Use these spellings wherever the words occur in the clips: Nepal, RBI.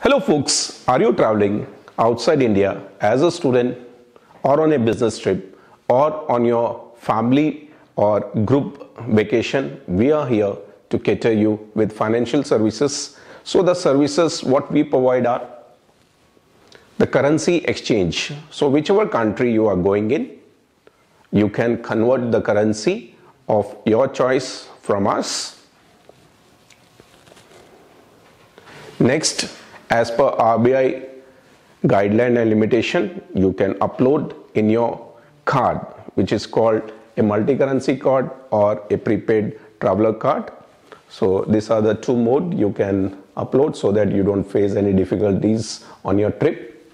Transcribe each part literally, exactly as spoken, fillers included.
Hello folks, are you traveling outside India as a student or on a business trip or on your family or group vacation? We are here to cater you with financial services. So the services what we provide are the currency exchange. So whichever country you are going in, you can convert the currency of your choice from us. Next, as per R B I guideline and limitation, you can upload in your card, which is called a multi-currency card or a prepaid traveler card. So these are the two modes you can upload so that you don't face any difficulties on your trip.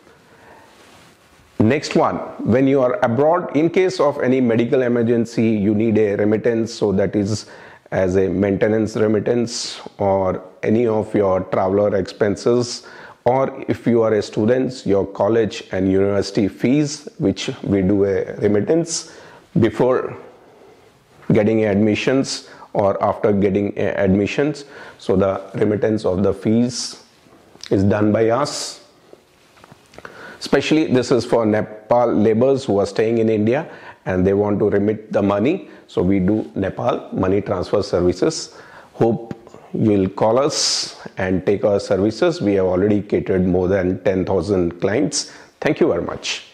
Next one, when you are abroad, in case of any medical emergency, you need a remittance, so that is as a maintenance remittance or any of your traveler expenses, or if you are a student, your college and university fees, which we do a remittance before getting admissions or after getting admissions. So the remittance of the fees is done by us. Especially this is for Nepal laborers who are staying in India and they want to remit the money. So we do Nepal money transfer services. Hope you'll call us and take our services. We have already catered more than ten thousand clients. Thank you very much.